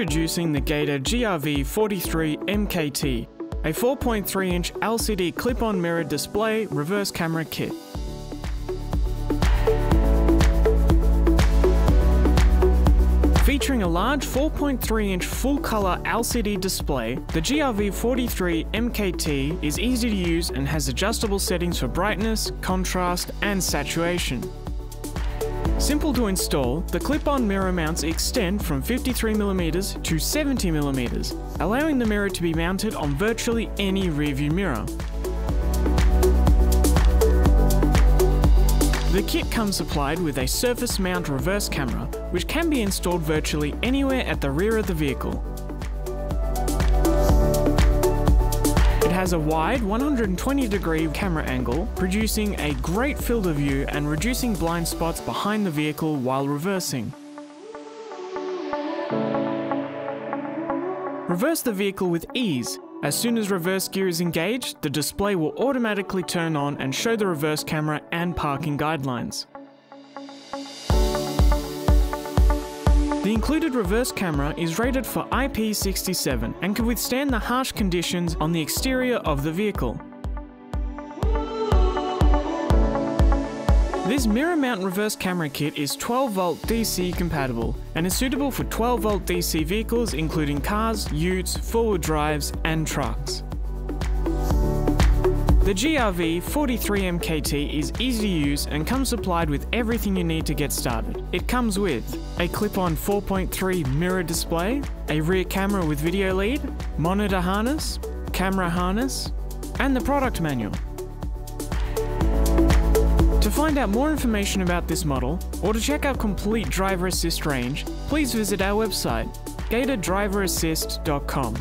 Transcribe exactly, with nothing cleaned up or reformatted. Introducing the Gator G R V forty-three M K T, a four point three inch L C D clip-on mirror display reverse camera kit. Featuring a large four point three inch full-color L C D display, the G R V forty-three M K T is easy to use and has adjustable settings for brightness, contrast, and saturation. Simple to install, the clip-on mirror mounts extend from fifty-three millimeter to seventy millimeter, allowing the mirror to be mounted on virtually any rearview mirror. The kit comes supplied with a surface mount reverse camera, which can be installed virtually anywhere at the rear of the vehicle. It has a wide one hundred twenty degree camera angle, producing a great field of view and reducing blind spots behind the vehicle while reversing. Reverse the vehicle with ease. As soon as reverse gear is engaged, the display will automatically turn on and show the reverse camera and parking guidelines. The included reverse camera is rated for I P sixty-seven and can withstand the harsh conditions on the exterior of the vehicle. This mirror mount reverse camera kit is twelve volt D C compatible and is suitable for twelve volt D C vehicles including cars, utes, four-wheel drives and trucks. The G R V forty-three M K T is easy to use and comes supplied with everything you need to get started. It comes with a clip-on four point three mirror display, a rear camera with video lead, monitor harness, camera harness, and the product manual. To find out more information about this model, or to check our complete driver assist range, please visit our website, Gator Driver Assist dot com.